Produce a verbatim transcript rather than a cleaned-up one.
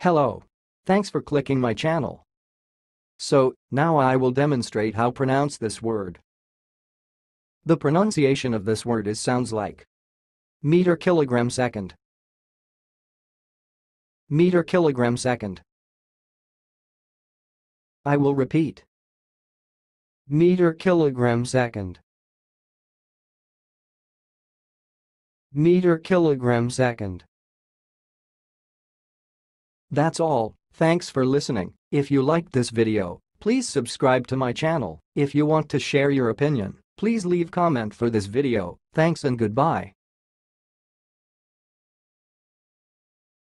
Hello. Thanks for clicking my channel. So, now I will demonstrate how pronounce this word. The pronunciation of this word is sounds like meter kilogram second. Meter kilogram second. I will repeat. Meter kilogram second. Meter kilogram second. That's all. Thanks for listening. If you liked this video, please subscribe to my channel. If you want to share your opinion, please leave comment for this video. Thanks and goodbye.